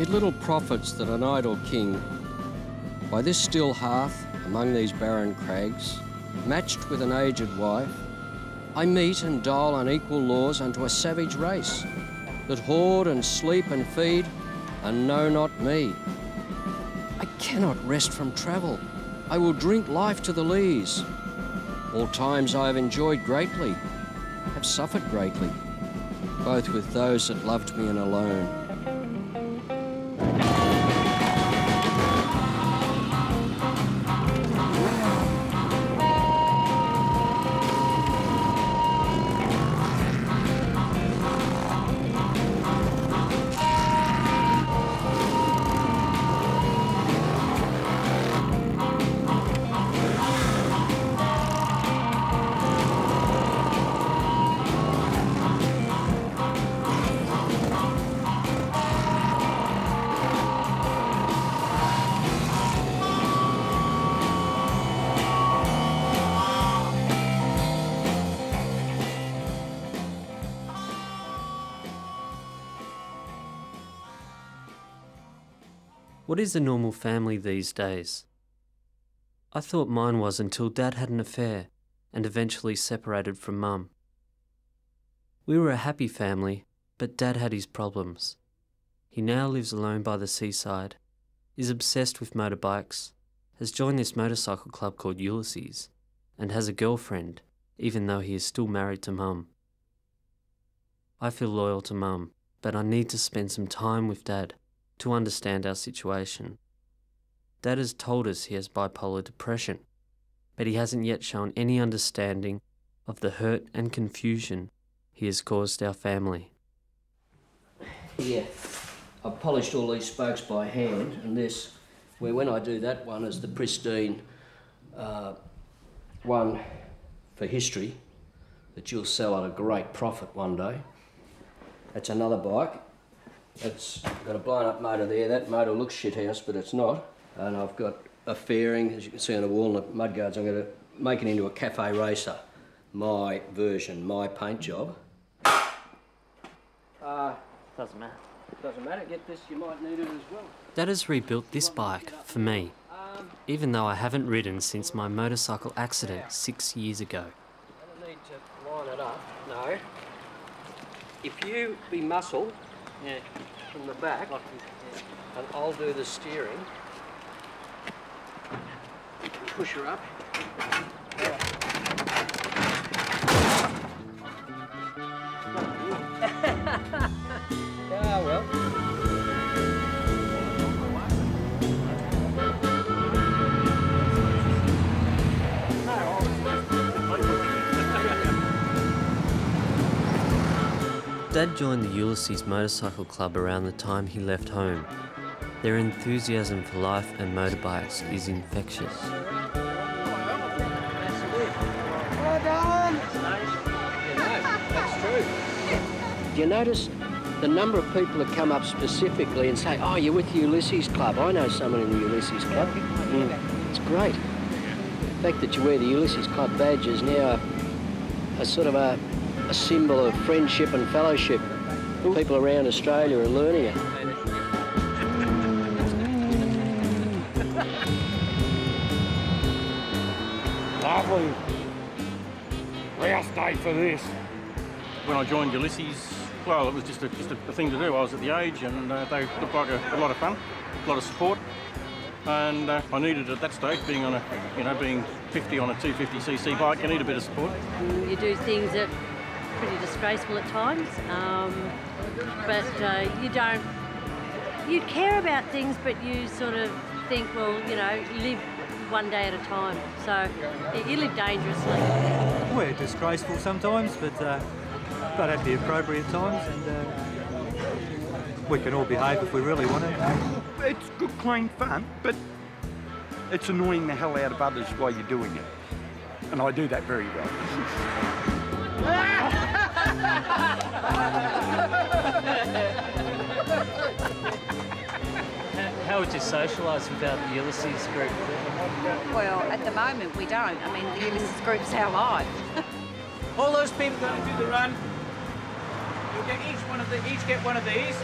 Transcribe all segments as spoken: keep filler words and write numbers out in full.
It little profits that an idle king, by this still hearth among these barren crags, matched with an aged wife, I meet and dole unequal laws unto a savage race, that hoard and sleep and feed, and know not me. I cannot rest from travel, I will drink life to the lees. All times I have enjoyed greatly, have suffered greatly, both with those that loved me and alone. What is a normal family these days? I thought mine was until Dad had an affair and eventually separated from Mum. We were a happy family, but Dad had his problems. He now lives alone by the seaside, is obsessed with motorbikes, has joined this motorcycle club called Ulysses, and has a girlfriend, even though he is still married to Mum. I feel loyal to Mum, but I need to spend some time with Dad to understand our situation. Dad has told us he has bipolar depression, but he hasn't yet shown any understanding of the hurt and confusion he has caused our family. Yeah, I've polished all these spokes by hand, and this, where when I do that one is the pristine uh, one for history that you'll sell at a great profit one day. That's another bike. It's got a blown up motor there. That motor looks shithouse, but it's not. And I've got a fairing, as you can see on the wall, and the mudguards. I'm going to make it into a cafe racer. My version, my paint job. Uh, doesn't matter. Doesn't matter. Get this, you might need it as well. Dad has rebuilt this bike for me, um, even though I haven't ridden since my motorcycle accident yeah. six years ago. I don't need to line it up, no. If you be muscle, yeah, from the back, like, yeah. and I'll do the steering. Push her up. Yeah. Yeah, well. Dad joined the Ulysses Motorcycle Club around the time he left home. Their enthusiasm for life and motorbikes is infectious. Well done! You know, that's true. Do you notice the number of people that come up specifically and say, oh, you're with the Ulysses Club? I know someone in the Ulysses Club. Mm. It's great. The fact that you wear the Ulysses Club badge is now a, a sort of a A symbol of friendship and fellowship. People around Australia are learning it. Lovely. Rouse day for this. When I joined Ulysses, well, it was just a, just a, a thing to do. I was at the age, and uh, they looked like a, a lot of fun, a lot of support, and uh, I needed at that stage, being on a, you know, being fifty on a two fifty c c bike, you need a bit of support. You do things that pretty disgraceful at times, um, but uh, you don't, you care about things, but you sort of think, well, you know, you live one day at a time, so you live dangerously. We're disgraceful sometimes, but, uh, but at the appropriate times, and uh, we can all behave if we really want to. It's good, clean fun, but it's annoying the hell out of others while you're doing it. And I do that very well. How would you socialise without the Ulysses group? Well, at the moment we don't. I mean, the Ulysses group's our life. All those people going to do the run, you'll get each one of the, each get one of these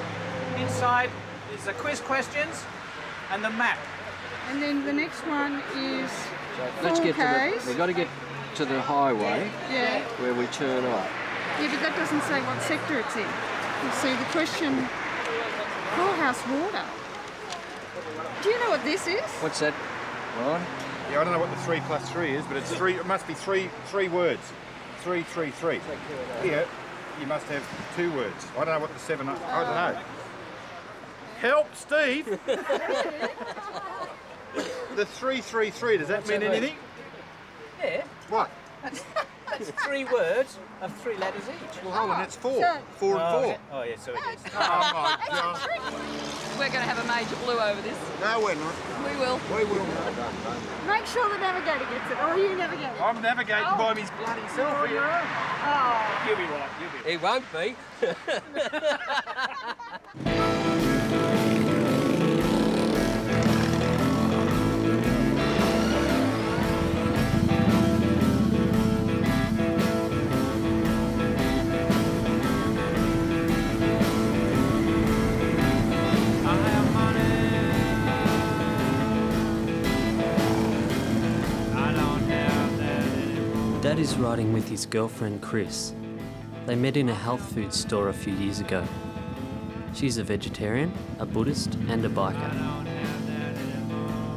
inside is the quiz questions and the map. And then the next one is Let's get to the, we've got to get to the highway yeah. where we turn up. Yeah, but that doesn't say what sector it's in. You see the question, Courthouse Water. Do you know what this is? What's that, Ron? Yeah, I don't know what the three plus three is, but it's three. It must be three, three words. Three, three, three. Here, you must have two words. I don't know what the seven. I don't know. Help, Steve. The three, three, three. Does that What's mean that anything? Mean? Yeah. What? That's three words of three letters each. Well, hold on, that's four. So four and oh, four. Okay. Oh, yeah, so it is. Oh, my God. We're going to have a major blue over this. No, we're not. We will. We will. Make sure the navigator gets it, or you navigate it. I'm navigating oh. by his bloody self here. Oh. oh. You'll be right, you'll be right. He won't be. Dad is riding with his girlfriend, Chris. They met in a health food store a few years ago. She's a vegetarian, a Buddhist, and a biker.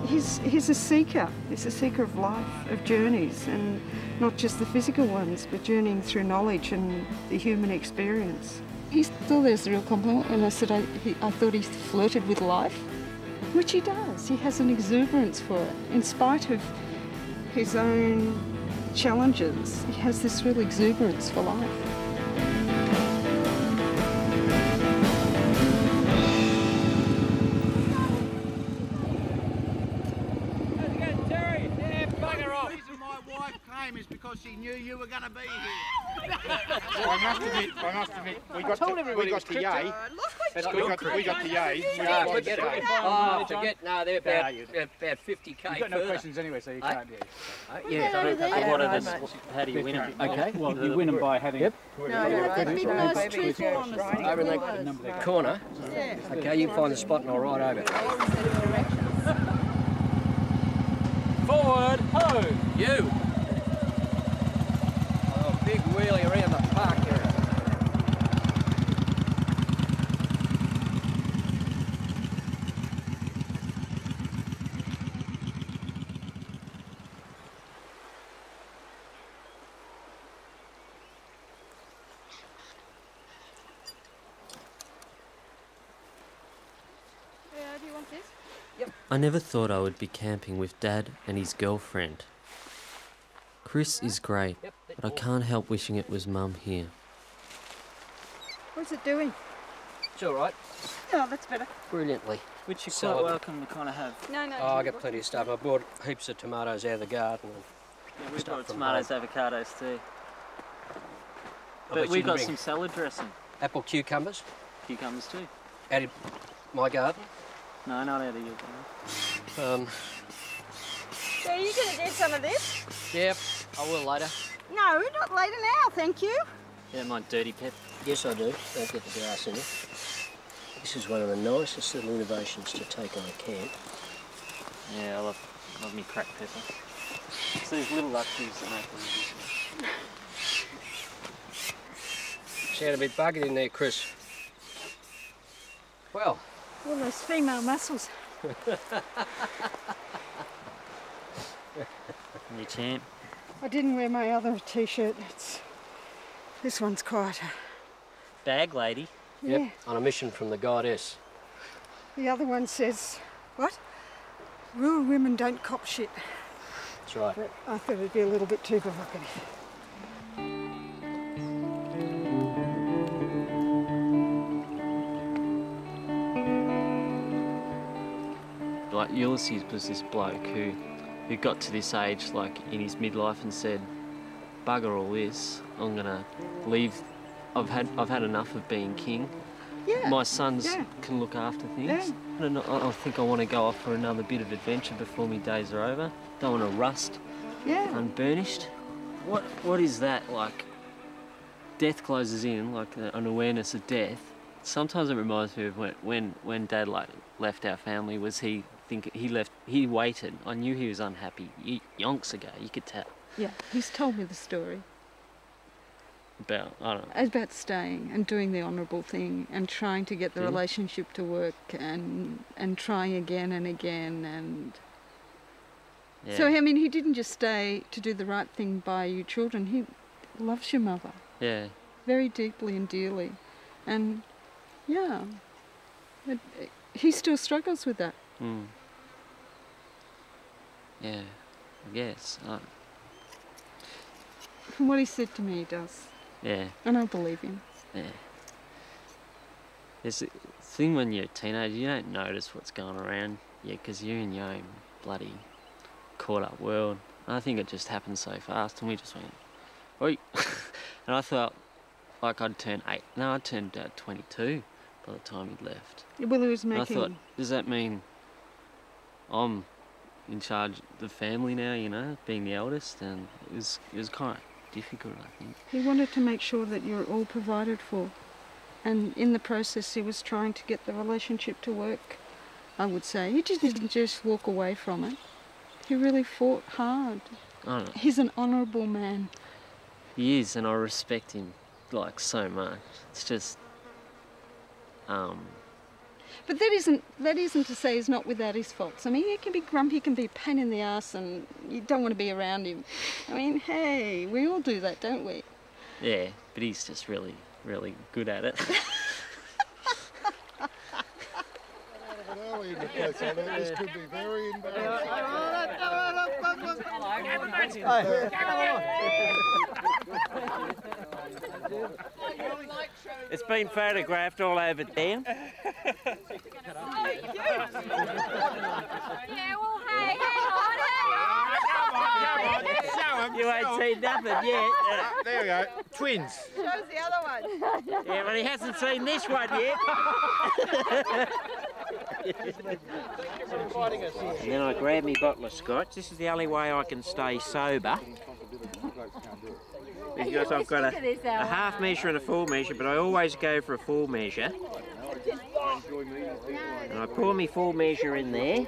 He's, he's a seeker. He's a seeker of life, of journeys, and not just the physical ones, but journeying through knowledge and the human experience. He thought there's a real compliment when I said I, he, I thought he flirted with life, which he does. He has an exuberance for it, in spite of his own challenges. He has this real exuberance for life. How's it going, Terry? Yeah, bugger off. The reason my wife came is because she knew you were going to be here. Well, I must admit, I must admit, we got to, we got to yay. That's good. We got to, we got to yay. We got to get it. Oh, forget. No, they're about about fifty k. You've got no questions anyway, so you can't do it. Yeah. How do you win them? Okay. Well, you win them by having. Yep. No, be most truthful on the over in that corner. Okay, you find the spot and I'll ride over. Forward, ho, you. Oh, big wheelie around the park here. I never thought I would be camping with Dad and his girlfriend. Chris is great, but I can't help wishing it was Mum here. What's it doing? It's all right. Oh, that's better. Brilliantly. Which you're so quite welcome to kind of have. No, no. Oh, I got plenty of stuff. I bought heaps of tomatoes out of the garden. Yeah, we've got tomatoes, home. Avocados too. I but we've got some salad dressing. Apple cucumbers. Cucumbers too. Out of my garden. No, not out of your garden. Um. So are you going to do some of this? Yep, I will later. No, not later now, thank you. You don't mind dirty, Pep? Yes, I do. Don't get the grass in it. This is one of the nicest little innovations to take on a camp. Yeah, I love, love me cracked pepper. It's these little luxuries that make them. Sound a bit buggered in there, Chris. Well. All those female muscles. New champ. I didn't wear my other t-shirt. It's this one's quieter. Bag lady. Yeah. Yep. On a mission from the goddess. The other one says, "What? Rural women don't cop shit." That's right. But I thought it'd be a little bit too provocative. Like Ulysses was this bloke who, who got to this age, like in his midlife, and said, "Bugger all this! I'm gonna leave. I've had I've had enough of being king. Yeah, my sons yeah. can look after things, yeah. and I, I think I want to go off for another bit of adventure before my days are over. Don't want to rust, yeah, unburnished. What what is that like? Death closes in, like an awareness of death, sometimes it reminds me of when when, when Dad like left our family. Was he think he left? He waited. I knew he was unhappy yonks ago. You could tell. Yeah, he's told me the story. About, I don't know. About staying and doing the honourable thing and trying to get the yeah. relationship to work and and trying again and again and... Yeah. So, I mean, he didn't just stay to do the right thing by you children. He loves your mother. Yeah. Very deeply and dearly. And, yeah, it, it, he still struggles with that. Mm. Yeah, I guess. I... From what he said to me, he does. Yeah. And I believe him. Yeah. There's a thing when you're a teenager, you don't notice what's going around. Yeah, because you're in your own bloody caught-up world. And I think it just happened so fast, and we just went, oi. And I thought, like, I'd turn eight. No, I turned uh, twenty-two by the time he'd left. Well, he was making... And I thought, does that mean I'm in charge of the family now, you know, being the eldest? And it was, it was kind of... difficult, I think. He wanted to make sure that you're all provided for, and in the process he was trying to get the relationship to work, I would say. He just didn't just walk away from it. He really fought hard. I don't know. He's an honourable man. He is, and I respect him, like, so much. It's just... Um... But that isn't, that isn't to say he's not without his faults. I mean, he can be grumpy, he can be a pain in the arse, and you don't want to be around him. I mean, hey, we all do that, don't we? Yeah, but he's just really, really good at it. This could be very embarrassing. It's been photographed all over town. Yeah, well, hey, hang on. You ain't seen nothing yet. There we go. Twins. Shows the other one. Yeah, but he hasn't seen this one yet. And then I grab me bottle of scotch. This is the only way I can stay sober. Because I've got a, a half measure and a full measure, but I always go for a full measure. And I pour my full measure in there.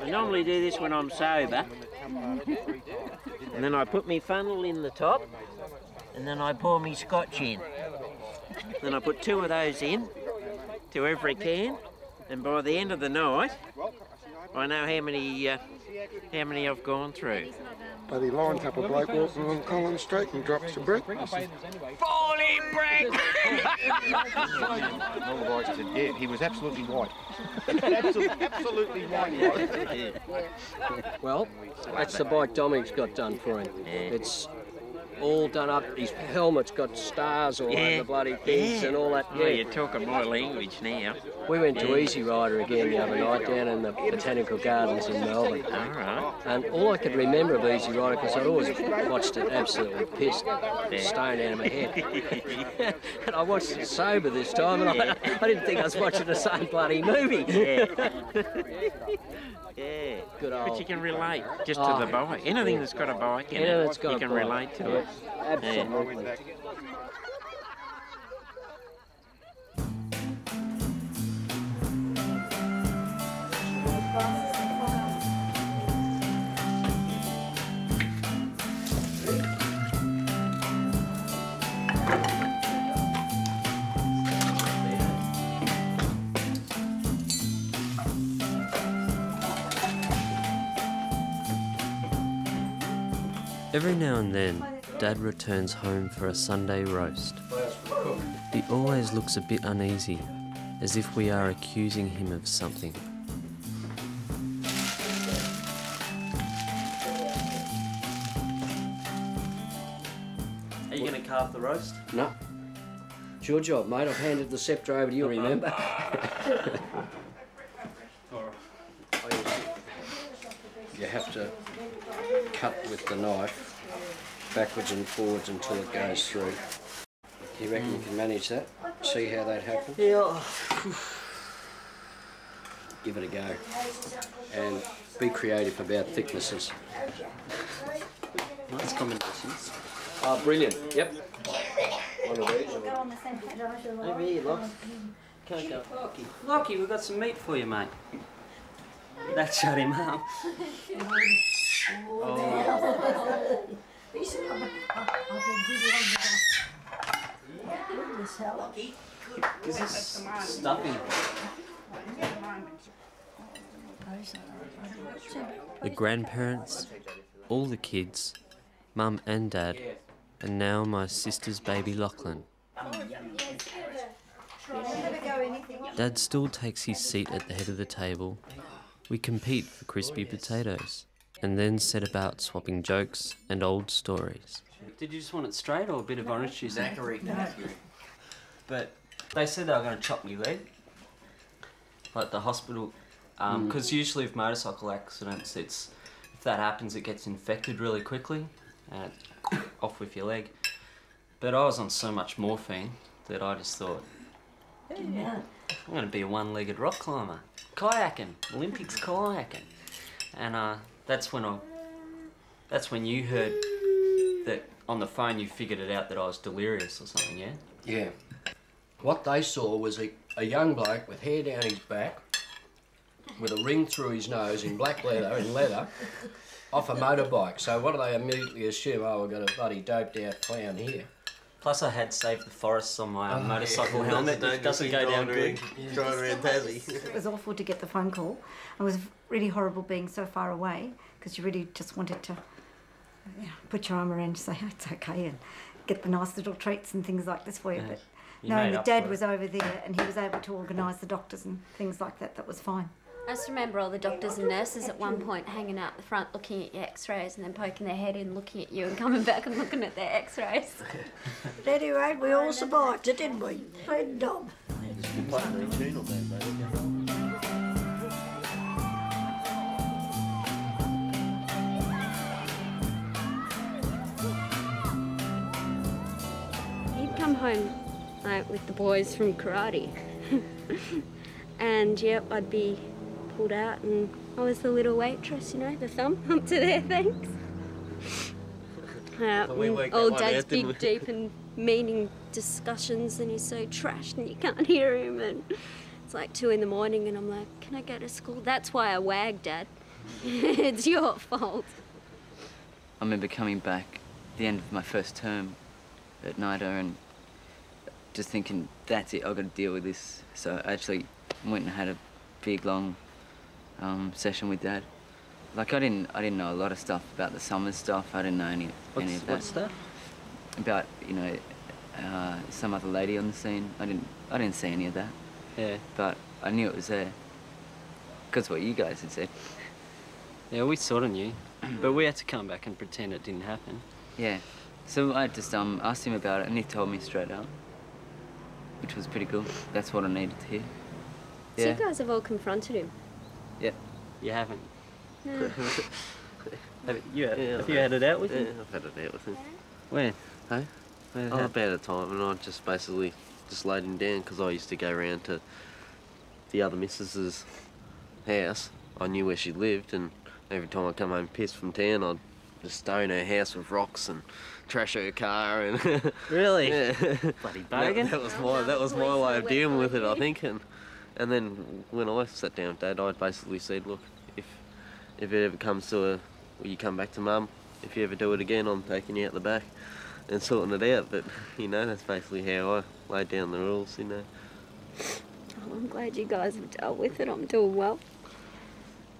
I normally do this when I'm sober. And then I put my funnel in the top, and then I pour my scotch in. Then I put two of those in to every can, and by the end of the night, I know how many uh, how many I've gone through. But he lines up a bloke walking on Collins Street and drops a brick. Falling brick! He was absolutely white. Absolutely white. Well, that's the bike Dominic's got done for him. Yeah. It's all done up. His helmet's got stars all yeah. over the bloody things yeah. and all that. Yeah, oh, you're talking my language now. We went to yeah. Easy Rider again the other night down in the Botanical Gardens in Melbourne. All right. And all I could remember of Easy Rider, because I'd always watched it absolutely pissed yeah. stone out of my head. And I watched it sober this time, and yeah. I, I didn't think I was watching the same bloody movie. Yeah. Yeah. Good old. But you can relate just oh, to the bike. Anything yeah. that's got a bike in yeah, it, that's got you can bike. relate to yeah. it. Absolutely. Yeah. Every now and then, Dad returns home for a Sunday roast. He always looks a bit uneasy, as if we are accusing him of something. Are you going to carve the roast? No. It's your job, mate. I've handed the sceptre over to you, remember? You have to cut with the knife backwards and forwards until it goes through. Do you reckon mm. you can manage that? See how that happens? Yeah. Give it a go. And be creative about thicknesses. Nice combinations. Oh, brilliant. Yep. one of these. Over here, Lockie. Can't go. Lockie. Lockie, we've got some meat for you, mate. That shut him up. Oh. Is this stuffing? The grandparents, all the kids, Mum and Dad, and now my sister's baby Lachlan. Dad still takes his seat at the head of the table. We compete for crispy potatoes and then set about swapping jokes and old stories. Did you just want it straight or a bit of orange juice? Zachary. But they said they were going to chop me leg. Like the hospital, because um, mm. usually with motorcycle accidents, it's if that happens, it gets infected really quickly and off with your leg. But I was on so much morphine that I just thought, hey, yeah, I'm going to be a one-legged rock climber. Kayaking, Olympics kayaking. And uh, that's when I, that's when you heard that on the phone you figured it out that I was delirious or something, yeah? Yeah. What they saw was a, a young bloke with hair down his back, with a ring through his nose in black leather, in leather, off a motorbike. So what do they immediately assume? Oh, we've got a bloody doped out clown here. Plus I had saved the forests on my oh, motorcycle yeah. helmet. It doesn't go down good. Yeah. Driving around Tassie. It was awful to get the phone call. It was really horrible being so far away because you really just wanted to you know, put your arm around and say, oh, it's okay, and get the nice little treats and things like this for you. Yeah. But you knowing that Dad was over there and he was able to organise the doctors and things like that, that was fine. I just remember all the doctors and nurses at one point hanging out the front looking at your x-rays and then poking their head in looking at you and coming back and looking at their x-rays. But anyway, we all survived it, didn't we? Played dumb. He'd come home like, with the boys from karate and yep, I'd be pulled out and I was the little waitress, you know, the thumb up to their things. Uh, well, old Dad's out, big, deep and meaning discussions and he's so trashed and you can't hear him and it's like two in the morning and I'm like, can I go to school? That's why I wagged, Dad. It's your fault. I remember coming back at the end of my first term at NIDA and just thinking, that's it, I've got to deal with this. So I actually went and had a big, long Um, session with Dad. Like I didn't, I didn't know a lot of stuff about the summer stuff. I didn't know any, what's, any of that. What's that? About you know, uh, some other lady on the scene. I didn't, I didn't see any of that. Yeah. But I knew it was there because what you guys had said. Yeah, we sort of knew, but we had to come back and pretend it didn't happen. Yeah. So I just um asked him about it, and he told me straight out, which was pretty cool. That's what I needed to hear. Yeah. So you guys have all confronted him. Yeah, you haven't. No. have you, had, yeah, have you had it out with him? Yeah, I've had it out with him. When? Hey? When oh, about a time, and I just basically just laid him down because I used to go round to the other missus's house. I knew where she lived, and every time I come home pissed from town, I'd just stone her house with rocks and trash her car. And really? Yeah. Bloody bargain. That was my that was my way of dealing with it, I think. And, And then when I sat down with Dad, I basically said, look, if if it ever comes to a, well, you come back to Mum, if you ever do it again, I'm taking you out the back and sorting it out. But, you know, that's basically how I laid down the rules, you know. Oh, I'm glad you guys have dealt with it. I'm doing well.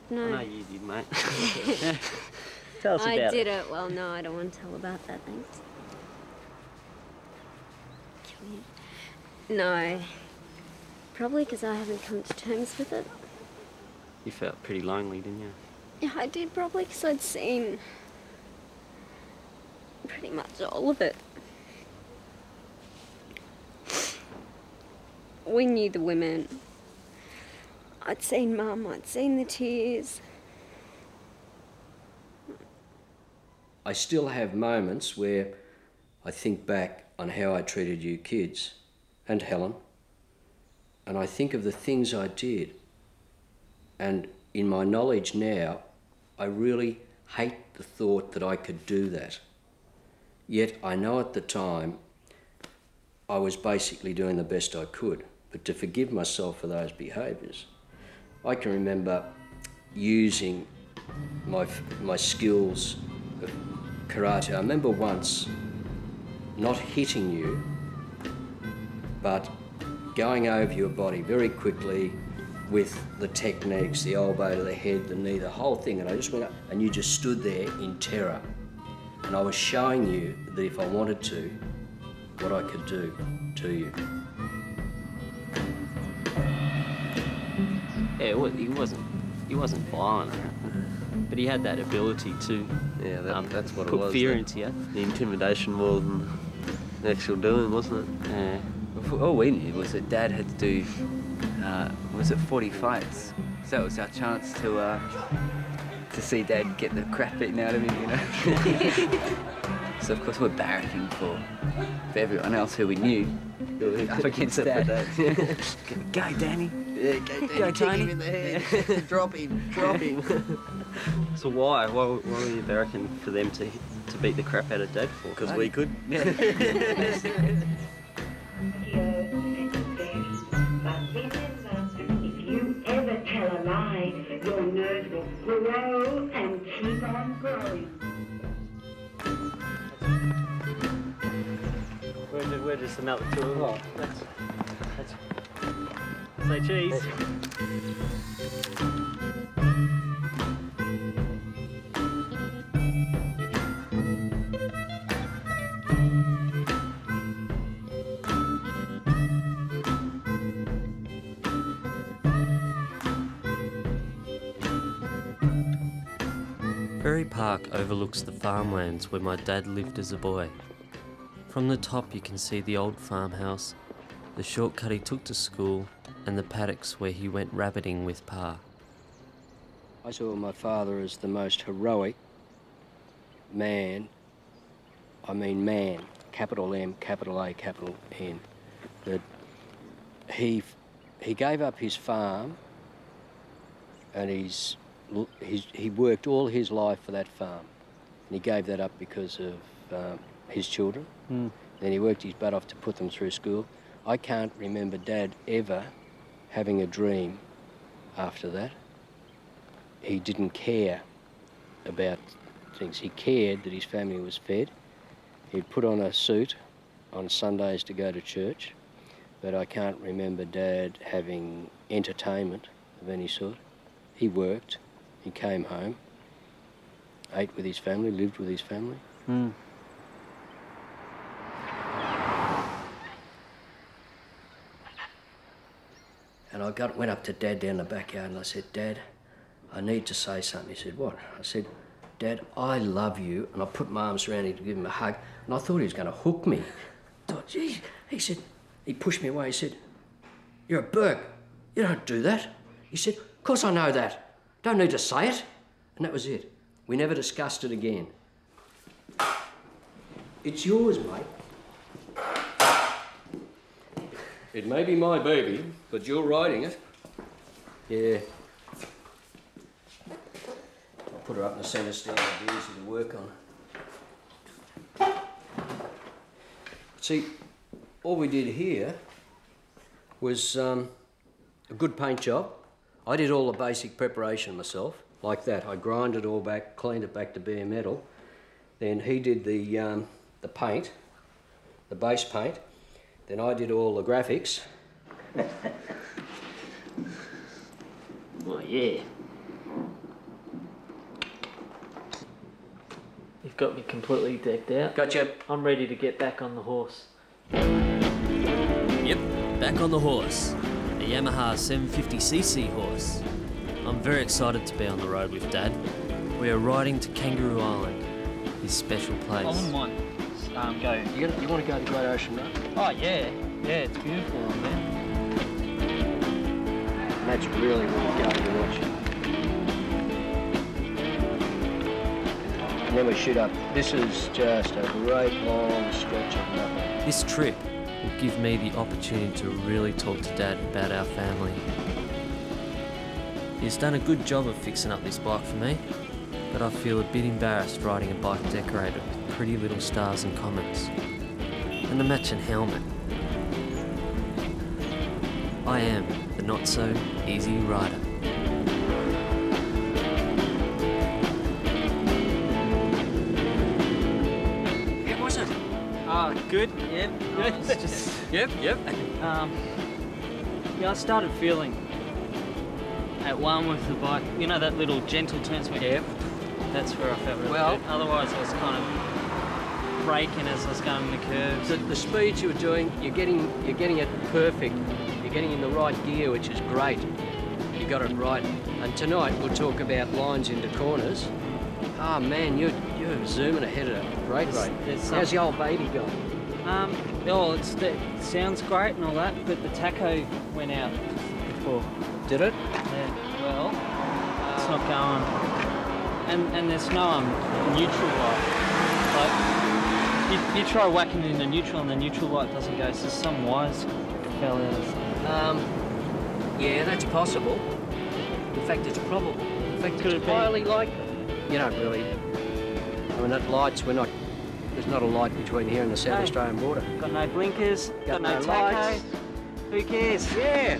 No. I know you did, mate. Tell us I about it. I did it. Well, no, I don't want to tell about that, thanks. Kill you. No. Probably because I haven't come to terms with it. You felt pretty lonely, didn't you? Yeah, I did, probably because I'd seen pretty much all of it. We knew the women. I'd seen Mum, I'd seen the tears. I still have moments where I think back on how I treated you kids and Helen. And I think of the things I did. And in my knowledge now, I really hate the thought that I could do that. Yet I know at the time I was basically doing the best I could, but to forgive myself for those behaviours. I can remember using my, my skills of karate. I remember once not hitting you, but going over your body very quickly with the techniques, the elbow to the head, the knee, the whole thing, and I just went up and you just stood there in terror. And I was showing you that if I wanted to, what I could do to you. Yeah, he wasn't, he wasn't violent, but he had that ability to yeah, that, um, that's what put it was, fear that, into you. The intimidation more than the actual doing, wasn't it? Yeah. All we knew was that Dad had to do, uh, was it forty fights? So it was our chance to, uh, to see Dad get the crap beaten out of him, you know? So of course we're barracking for, for everyone else who we knew. Up against Dad. Dad. Go, Danny. Yeah, go, Danny. Go, Tony. Kick him in the head. Yeah. Drop him. Drop him. So why? why? Why were you barracking for them to to beat the crap out of Dad for? Because we could. Yeah. Grow and keep on growing. We're just another two of them. That's, that's, say cheese. Ferry Park overlooks the farmlands where my dad lived as a boy. From the top you can see the old farmhouse, the shortcut he took to school, and the paddocks where he went rabbiting with Pa. I saw my father as the most heroic man, I mean man, capital M, capital A, capital N. That he, he gave up his farm and he's He, he worked all his life for that farm, and he gave that up because of um, his children. Mm. Then he worked his butt off to put them through school. I can't remember Dad ever having a dream after that. He didn't care about things. He cared that his family was fed. He'd put on a suit on Sundays to go to church, but I can't remember Dad having entertainment of any sort. He worked. He came home, ate with his family, lived with his family. Mm. And I got, went up to Dad down the backyard and I said, Dad, I need to say something. He said, what? I said, Dad, I love you. And I put my arms around him to give him a hug. And I thought he was going to hook me. I thought, geez. He said, he pushed me away. He said, you're a berg. You don't do that. He said, of course I know that. Don't need to say it. And that was it. We never discussed it again. It's yours, mate. It may be my baby, but you're riding it. Yeah. I'll put her up in the centre stand. It'll be easy to work on. See, all we did here was um, a good paint job. I did all the basic preparation myself, like that. I ground it all back, cleaned it back to bare metal. Then he did the, um, the paint, the base paint. Then I did all the graphics. Oh, yeah. You've got me completely decked out. Gotcha. I'm ready to get back on the horse. Yep, back on the horse. Yamaha seven fifty c c horse. I'm very excited to be on the road with Dad. We are riding to Kangaroo Island, his special place. I wouldn't mind um, going. You, you want to go to Great Ocean Road? Oh, yeah. Yeah, it's beautiful on there. And that's really where we go to watch. And then we shoot up. This is just a great long stretch of nothing. This trip will give me the opportunity to really talk to Dad about our family. He's done a good job of fixing up this bike for me, but I feel a bit embarrassed riding a bike decorated with pretty little stars and comets, and a matching helmet. I am the not-so-easy rider. How was it? Uh, good, yep. Yeah. Oh, just... yep, yep. Um, yeah, I started feeling at one with the bike. You know that little gentle turn swing? Yep. That's where I felt really well, good. Otherwise, I was kind of braking as I was going in the curves. The, the speeds you were doing, you're getting, you're getting it perfect. You're getting in the right gear, which is great. You got it right. And tonight we'll talk about lines into corners. Ah, oh, man, you're you're zooming ahead at a great rate. How's some... your old baby going? Um, oh, it's, it sounds great and all that, but the taco went out before. Did it? Yeah. Well, uh, it's not going. And, and there's no um, neutral light. Like, you, you try whacking it in a neutral and the neutral light doesn't go, so some wires fell out. Um, yeah, that's possible. In fact, it's probable. In fact, Could it's highly be? likely. You don't really... I mean, that lights, we're not... There's not a light between here and the South no. Australian border. Got no blinkers, got, got no, no taco. Lights. Who cares? Yeah!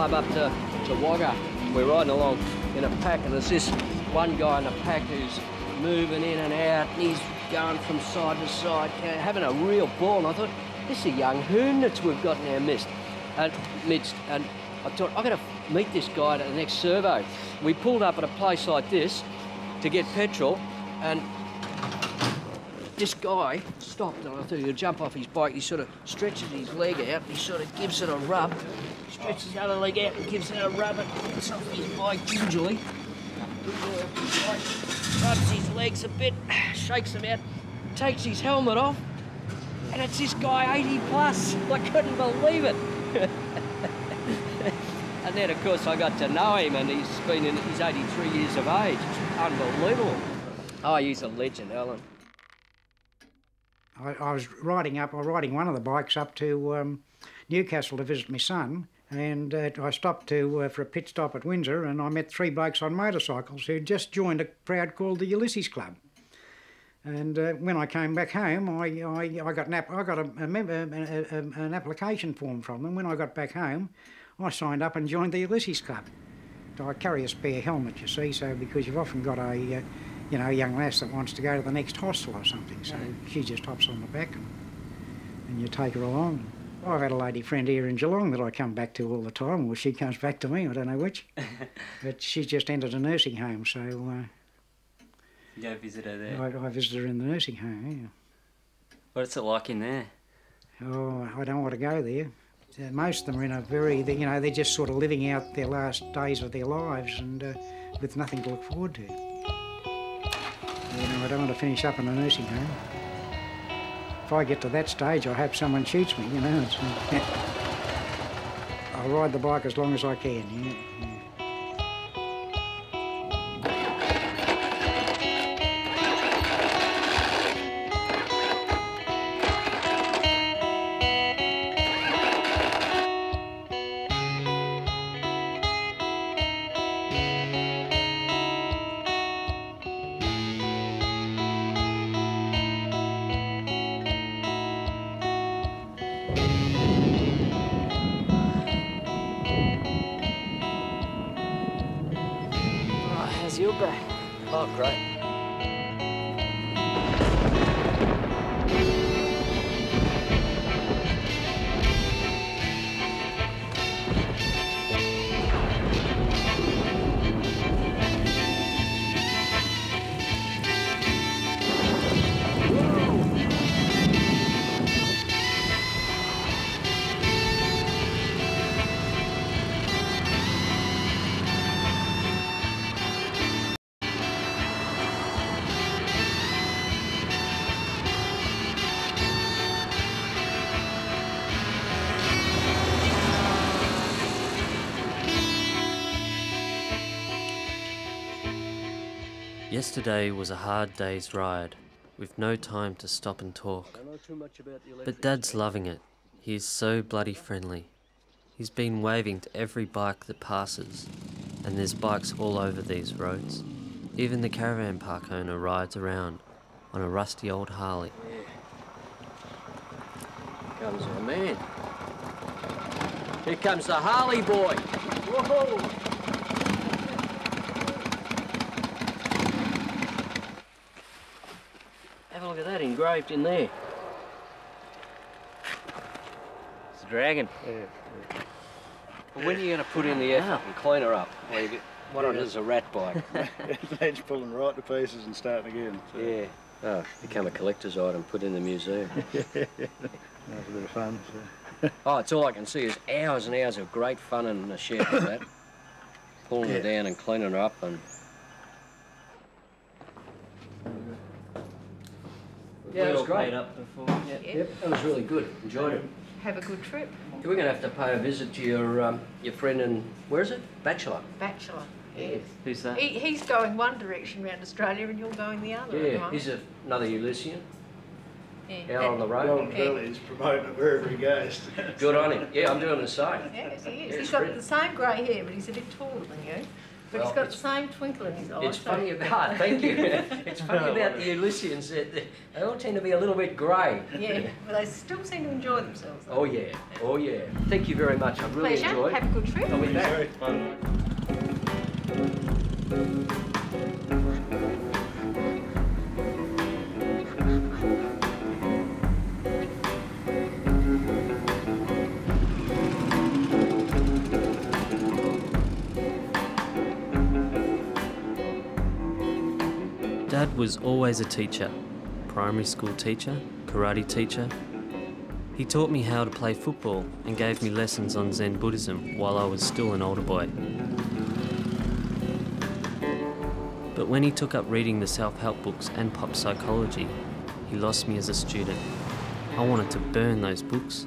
Up to, to Wagga. We're riding along in a pack and there's this one guy in a pack who's moving in and out and he's going from side to side, you know, having a real ball. And I thought, this is a young hoon that's we've got in our midst. And, midst. and I thought, I've got to meet this guy at the next servo. We pulled up at a place like this to get petrol and this guy stopped and I thought he'll jump off his bike. He sort of stretches his leg out, and he sort of gives it a rub. Stretches his other leg out and gives it a rub and puts off his bike gingerly. Rubs his legs a bit, shakes them out, takes his helmet off, and it's this guy eighty plus. I couldn't believe it. And then, of course, I got to know him, and he's been in, he's eighty-three years of age. It's unbelievable. Oh, he's a legend, Alan. I, I was riding up, or riding one of the bikes up to. Um, Newcastle to visit my son, and uh, I stopped to, uh, for a pit stop at Windsor, and I met three blokes on motorcycles who just joined a crowd called the Ulysses Club. And uh, when I came back home, I, I, I got, an, I got a, a member, a, a, an application form from them. When I got back home, I signed up and joined the Ulysses Club. I carry a spare helmet, you see, so because you've often got a, uh, you know, a young lass that wants to go to the next hostel or something, so yeah. She just hops on the back and, and you take her along. I've had a lady friend here in Geelong that I come back to all the time, or she comes back to me, I don't know which. But she's just entered a nursing home, so... Uh, you go visit her there? I, I visit her in the nursing home, yeah. What's it like in there? Oh, I don't want to go there. Most of them are in a very... They, you know, they're just sort of living out their last days of their lives and uh, with nothing to look forward to. You know, I don't want to finish up in a nursing home. If I get to that stage, I hope someone shoots me, you know. It's, I'll ride the bike as long as I can, yeah. Yesterday was a hard day's ride. with no time to stop and talk. But Dad's loving it. He is so bloody friendly. He's been waving to every bike that passes, and there's bikes all over these roads. Even the caravan park owner rides around on a rusty old Harley. Yeah. Comes our man. Here comes the Harley boy. Whoa! Look at that, engraved in there. It's a dragon. Yeah. Well, when are you going to put in the effort and clean her up? Well, you get one yeah. on is a rat bike. It's pulling right to pieces and starting again. So. Yeah. Oh, become a collector's item, put in the museum. That's a bit of fun. So. Oh, it's all I can see is hours and hours of great fun in a shed like that. Pulling yeah. her down and cleaning her up and. Yeah, it was great. Up before. Yep. Yep. Yep, that was really good. Enjoyed it. Have a good trip. We're going to have to pay a visit to your um, your friend and where is it? Bachelor. Bachelor. Yes. Who's that? He, he's going one direction round Australia, and you're going the other. Yeah. Right? He's a, another Ulyssian. Yeah. Out on the road. Well, yeah. He's promoting it wherever he goes. Good on him. Yeah, I'm doing the same. Yes, he is. Yeah, he's got brilliant. The same grey hair, but he's a bit taller than you. But well, he's got the same twinkle in his eye. It's so funny about, thank you. It's funny about the Ulyssians, that they, they all tend to be a little bit grey. Yeah, but they still seem to enjoy themselves. Though. Oh yeah, oh yeah. Thank you very much, I really Pleasure. enjoyed it. Have a good trip. I'll be back. Dad was always a teacher, primary school teacher, karate teacher. He taught me how to play football and gave me lessons on Zen Buddhism while I was still an older boy. But when he took up reading the self-help books and pop psychology, he lost me as a student. I wanted to burn those books.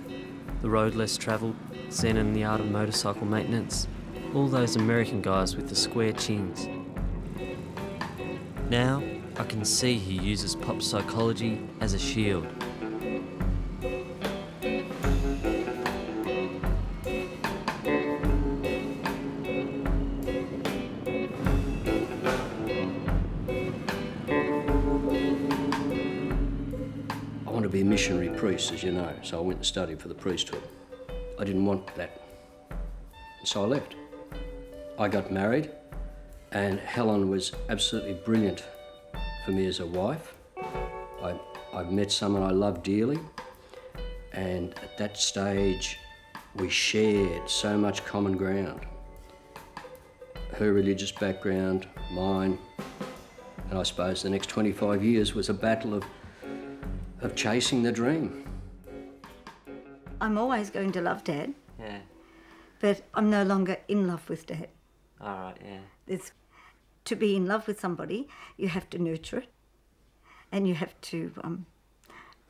The Road Less Travelled, Zen and the Art of Motorcycle Maintenance, all those American guys with the square chins. Now, I can see he uses pop psychology as a shield. I want to be a missionary priest, as you know, so I went and studied for the priesthood. I didn't want that, so I left. I got married, and Helen was absolutely brilliant for me as a wife. I, I've met someone I love dearly, and at that stage, we shared so much common ground. Her religious background, mine, and I suppose the next twenty-five years was a battle of, of chasing the dream. I'm always going to love Dad. Yeah. But I'm no longer in love with Dad. All right, yeah. It's, to be in love with somebody, you have to nurture it, and you have to um,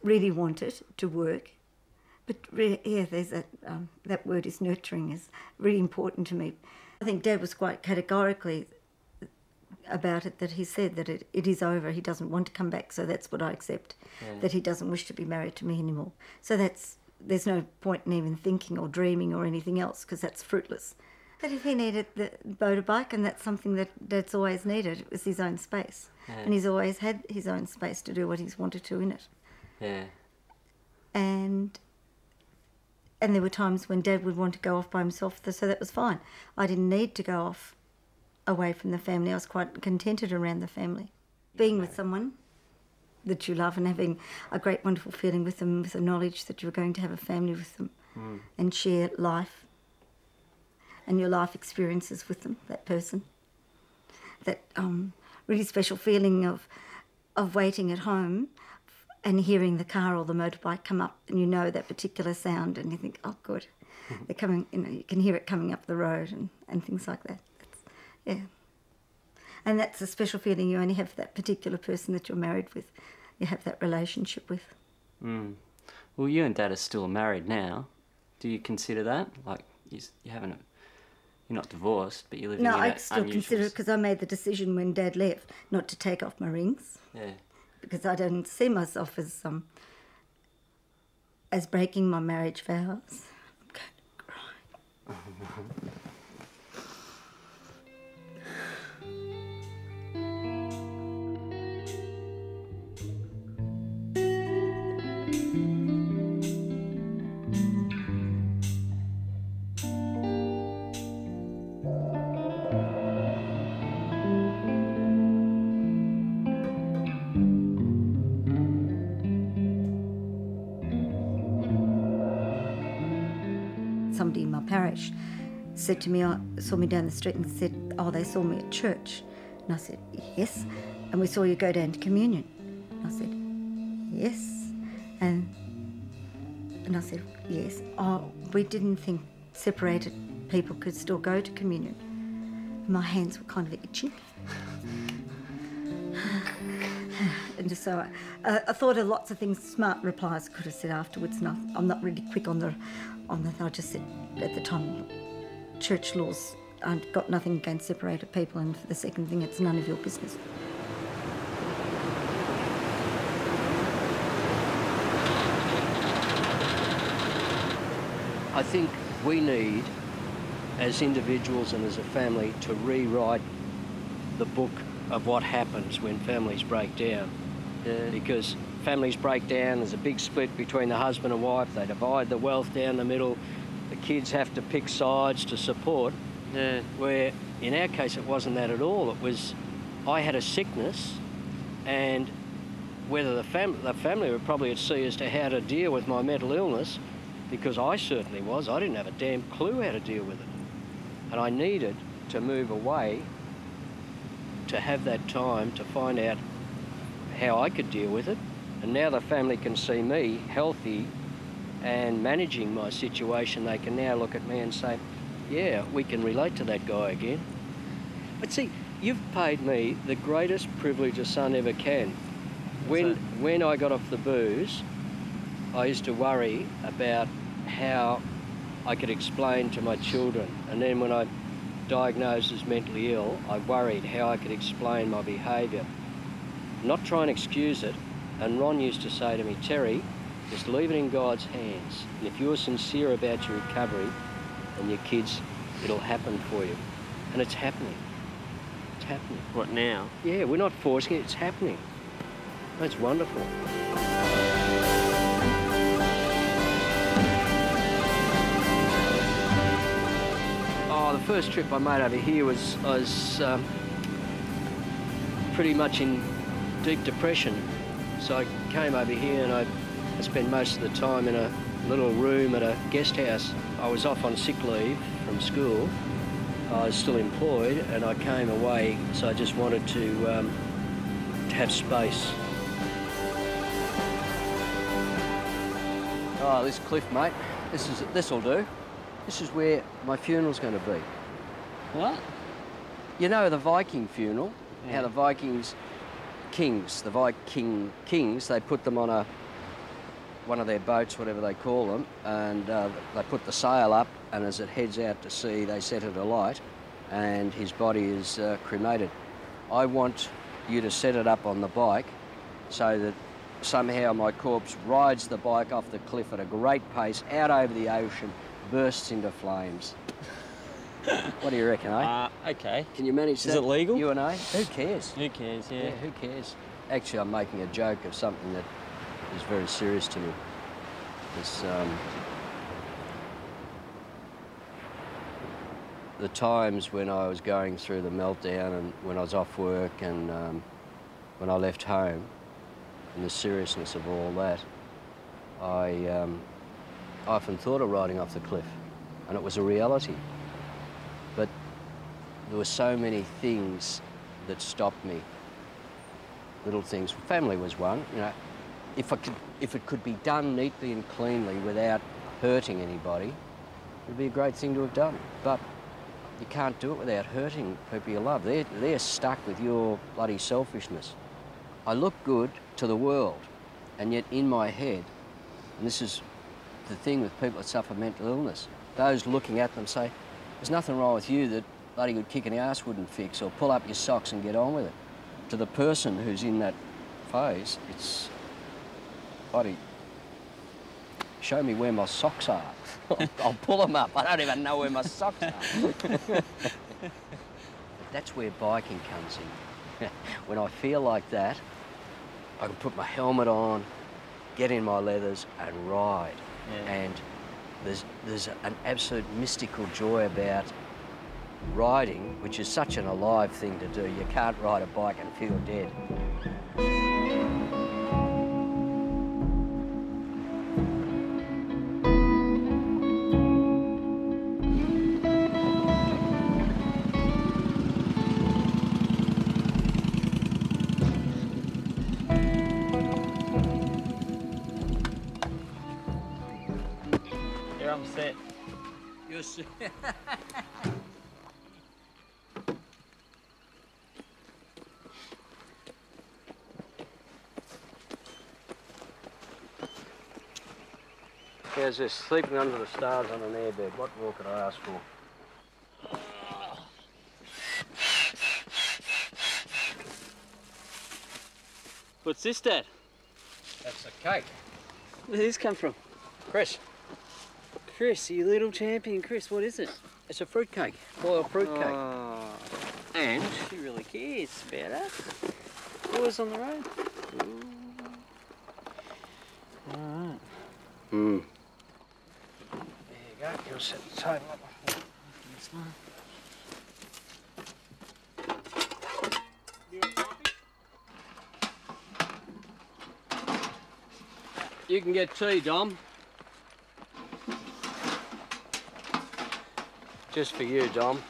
really want it to work. But re yeah, there's that um, that word is nurturing is really important to me. I think Dad was quite categorically about it, that he said that it, it is over. He doesn't want to come back, so that's what I accept. Yeah. That he doesn't wish to be married to me anymore. So that's there's no point in even thinking or dreaming or anything else because that's fruitless. But if he needed the motor bike, and that's something that Dad's always needed, it was his own space. Yeah. And he's always had his own space to do what he's wanted to in it. Yeah. And and there were times when Dad would want to go off by himself, so that was fine. I didn't need to go off away from the family. I was quite contented around the family. Being with someone that you love and having a great, wonderful feeling with them, with the knowledge that you're going to have a family with them mm. and share life. And your life experiences with them, that person. That um, really special feeling of of waiting at home and hearing the car or the motorbike come up, and you know that particular sound, and you think, oh, good, they're coming. You know, you can hear it coming up the road and, and things like that. That's, yeah, and that's a special feeling you only have for that particular person that you're married with. You have that relationship with. Mm. Well, you and Dad are still married now. Do you consider that like you, you haven't? You're not divorced, but you're living no, in I still unusual... consider it because I made the decision when Dad left not to take off my rings. Yeah. because I didn't see myself as um, as breaking my marriage vows. I'm going to cry. Somebody in my parish said to me, saw me down the street and said, oh, they saw me at church. And I said, yes. And we saw you go down to communion. And I said, yes. And, and I said, yes. Oh, we didn't think separated people could still go to communion. And my hands were kind of itching. And so I, I thought of lots of things, smart replies I could have said afterwards, and I, I'm not really quick on the, on the, I just said at the time, church laws, I've got nothing against separated people, and for the second thing, it's none of your business. I think we need, as individuals and as a family, to rewrite the book of what happens when families break down. Yeah. Because families break down, there's a big split between the husband and wife, they divide the wealth down the middle, the kids have to pick sides to support. Yeah. Where in our case it wasn't that at all. It was, I had a sickness, and whether the, fam the family were probably at sea as to how to deal with my mental illness, because I certainly was, I didn't have a damn clue how to deal with it. And I needed to move away to have that time to find out how I could deal with it. And now the family can see me healthy and managing my situation. They can now look at me and say, yeah, we can relate to that guy again. But see, you've paid me the greatest privilege a son ever can. When, when I got off the booze, I used to worry about how I could explain to my children. And then when I diagnosed as mentally ill, I worried how I could explain my behaviour. Not try and excuse it, and Ron used to say to me, Terry, just leave it in God's hands. And if you're sincere about your recovery and your kids, it'll happen for you. And it's happening. It's happening. What now? Yeah, we're not forcing it, it's happening. That's wonderful. Oh, the first trip I made over here was, I was um, pretty much in deep depression. So I came over here and I, I spent most of the time in a little room at a guest house. I was off on sick leave from school. I was still employed and I came away, so I just wanted to, um, to have space. Oh, this cliff, mate. This is, this'll do. This is where my funeral's going to be. What? You know the Viking funeral? Yeah. How the Vikings... Kings, the Viking kings, they put them on a one of their boats, whatever they call them, and uh, they put the sail up, and as it heads out to sea, they set it alight, and his body is uh, cremated. I want you to set it up on the bike so that somehow my corpse rides the bike off the cliff at a great pace, out over the ocean, bursts into flames. What do you reckon, eh? Uh, okay. Can you manage that? Is it legal? You and I? Who cares? Who cares, yeah. yeah. Who cares? Actually, I'm making a joke of something that is very serious to me. It's, um... the times when I was going through the meltdown and when I was off work and um, when I left home and the seriousness of all that, I, um, I often thought of riding off the cliff, and it was a reality. But there were so many things that stopped me. Little things. Family was one. You know, if I could, if it could be done neatly and cleanly without hurting anybody, it'd be a great thing to have done. But you can't do it without hurting people you love. They're, they're stuck with your bloody selfishness. I look good to the world, and yet in my head, and this is the thing with people that suffer mental illness, those looking at them say, there's nothing wrong with you that bloody good kick in the ass wouldn't fix, or pull up your socks and get on with it. To the person who's in that cafes, it's bloody, show me where my socks are. I'll pull them up. I don't even know where my socks are. That's where biking comes in. When I feel like that, I can put my helmet on, get in my leathers and ride. Yeah. And there's, there's an absolute mystical joy about riding, which is such an alive thing to do. You can't ride a bike and feel dead. I'm set. You're set. How's this? Sleeping under the stars on an airbed. What more could I ask for? What's this, Dad? That's a cake. Where did this come from? Chris. Chris, you little champion. Cris, what is it? It's a fruitcake, boiled fruitcake. Oh. And? She really cares about us. Always on the road. All right. Mm. There you go. You'll set the table up. That's fine. You want coffee? You can get tea, Dom. Just for you, Dom.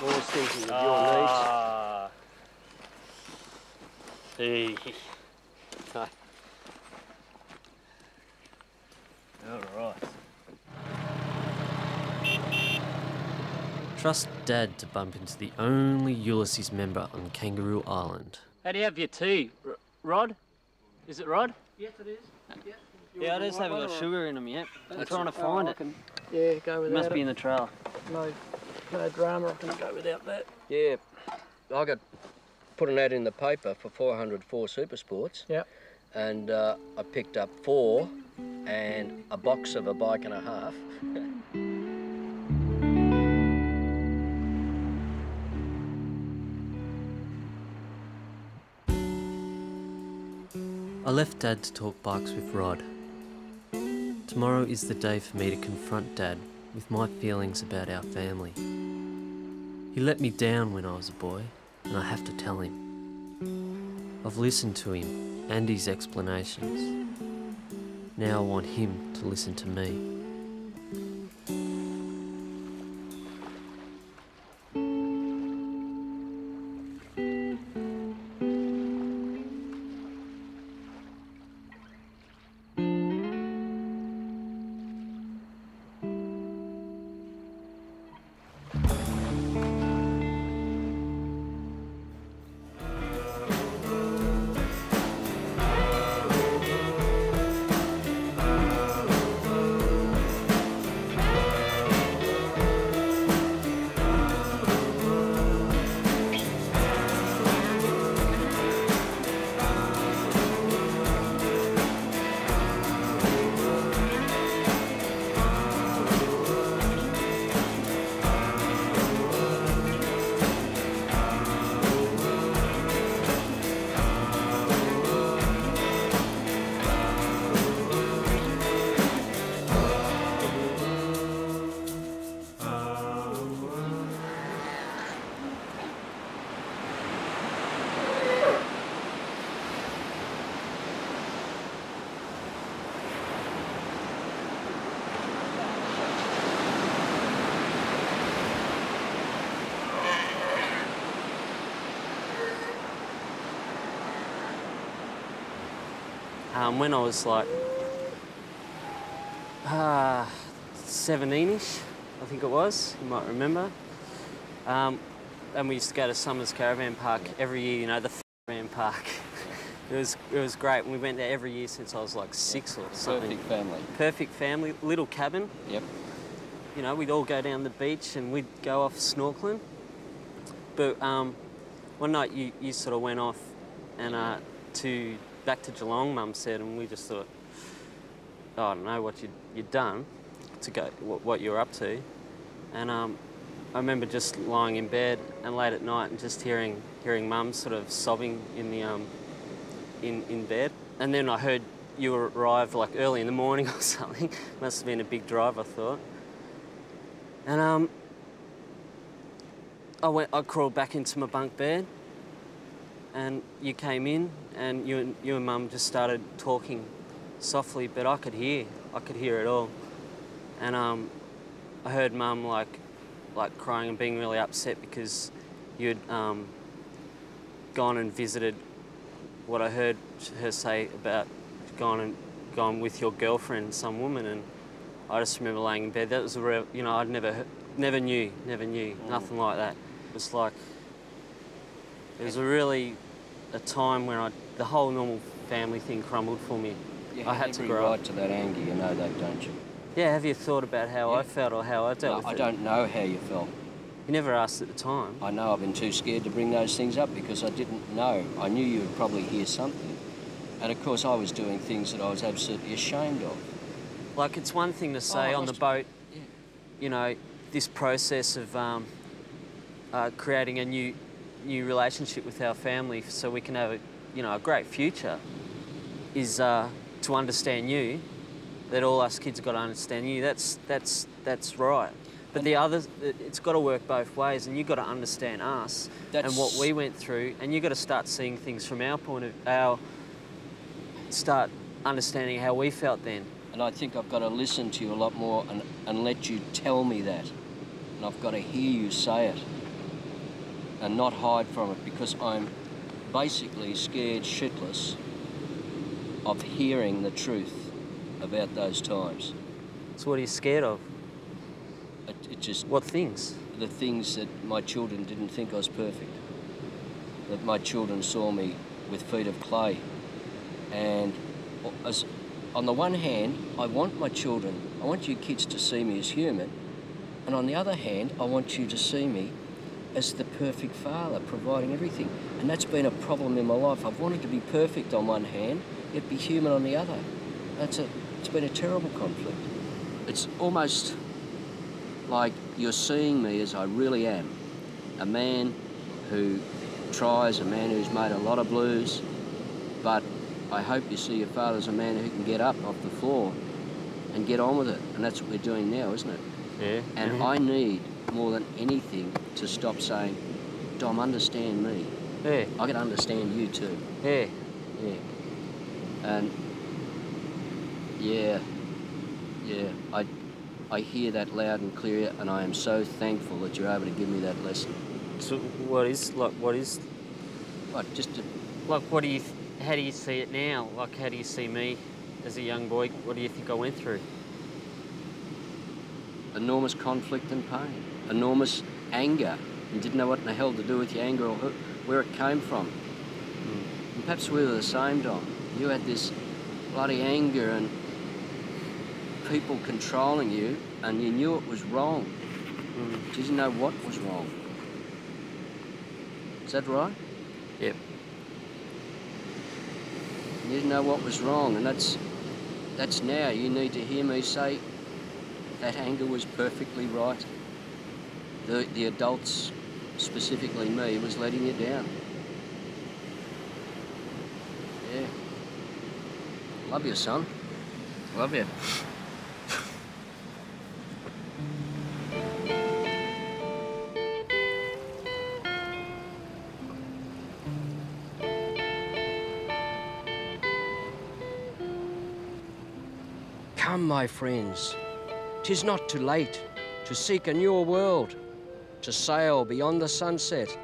Always thinking of your needs. Uh, All right. Trust Dad to bump into the only Ulysses member on Kangaroo Island. How do you have your tea, R Rod? Is it Rod? Yes, it is. Yeah, yeah I just haven't got sugar in them yet. I'm trying to find it. Yeah, go with that. Must be in the trailer. No, no drama, I can go without that. Yeah, I got put an ad in the paper for four hundred four super sports. Yep. And uh, I picked up four and a box of a bike and a half. I left Dad to talk bikes with Rod. Tomorrow is the day for me to confront Dad with my feelings about our family. He let me down when I was a boy, and I have to tell him. I've listened to him and his explanations. Now I want him to listen to me. Um, when I was like uh, seventeen-ish, I think it was, you might remember. Um, and we used to go to Summer's Caravan Park every year, you know, the caravan park. it, was, it was great, and we went there every year since I was like six or something. Perfect family. Perfect family, little cabin. Yep. You know, we'd all go down the beach and we'd go off snorkeling. But um, one night you, you sort of went off and uh, to back to Geelong, Mum said, and we just thought, oh, I don't know what you'd, you'd done, to go, what, what you were up to. And um, I remember just lying in bed and late at night and just hearing hearing Mum sort of sobbing in the um, in in bed. And then I heard you arrived like early in the morning or something. Must have been a big drive, I thought. And um, I went. I crawled back into my bunk bed, and you came in, and you and you and Mum just started talking softly, but I could hear. I could hear it all. And um, I heard Mum like, like crying and being really upset because you'd um, gone and visited. What I heard her say about gone and gone with your girlfriend, some woman, and I just remember laying in bed. That was a real, you know, I'd never heard, never knew, never knew, mm. nothing like that. It was like, it was a really a time where I, the whole normal family thing crumbled for me. Yeah, I had to grow right up. To that anger, you know that, don't you? Yeah, have you thought about how yeah. I felt or how I dealt no, with I it? I don't know how you felt. You never asked at the time. I know, I've been too scared to bring those things up because I didn't know. I knew you would probably hear something. And of course I was doing things that I was absolutely ashamed of. Like it's one thing to say oh, on the boat, yeah. you know, this process of um, uh, creating a new new relationship with our family so we can have a, you know, a great future is uh, to understand you, that all us kids have got to understand you. That's, that's, that's right. But and the others, it's got to work both ways, and you've got to understand us and what we went through, and you've got to start seeing things from our point of view, our start understanding how we felt then. And I think I've got to listen to you a lot more and, and let you tell me that. And I've got to hear you say it and not hide from it, because I'm basically scared shitless of hearing the truth about those times. So what are you scared of? It, it just... What things? The things that my children didn't think I was perfect. That my children saw me with feet of clay. And as, on the one hand, I want my children, I want you kids to see me as human, and on the other hand, I want you to see me as the perfect father, providing everything. And that's been a problem in my life. I've wanted to be perfect on one hand, yet be human on the other. That's a, it's been a terrible conflict. It's almost like you're seeing me as I really am, a man who tries, a man who's made a lot of blues, but I hope you see your father as a man who can get up off the floor and get on with it. And that's what we're doing now, isn't it? Yeah. And mm-hmm. I need, more than anything, to stop saying, Dom, understand me. Yeah. I can understand you too. Yeah. Yeah. And, yeah, yeah, I, I hear that loud and clear, and I am so thankful that you're able to give me that lesson. So what is, like, what is? Like, just to... Like, what do you... Th How do you see it now? Like, how do you see me as a young boy? What do you think I went through? Enormous conflict and pain. Enormous anger. You didn't know what in the hell to do with your anger or where it came from. Mm. And perhaps we were the same, Dom. You had this bloody anger and people controlling you, and you knew it was wrong. Mm. You didn't know what was wrong. Is that right? Yep. You didn't know what was wrong, and that's that's now. You need to hear me say that anger was perfectly right. The, the adults, specifically me, was letting you down. Yeah. Love you, son. Love you. Come, my friends, 'tis not too late to seek a newer world, to sail beyond the sunset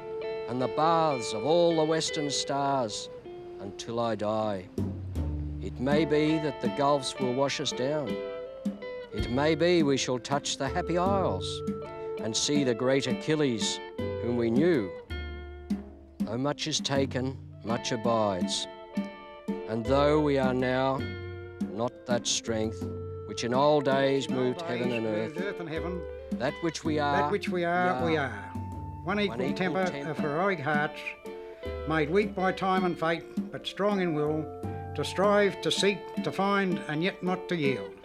and the baths of all the western stars until I die. It may be that the gulfs will wash us down. It may be we shall touch the happy isles and see the great Achilles whom we knew. Though much is taken, much abides. And though we are now not that strength which in old days moved heaven and earth, earth and heaven. That which we are, that which we are, we are. We are. One equal, One equal temper, temper of heroic hearts, made weak by time and fate, but strong in will, to strive, to seek, to find, and yet not to yield.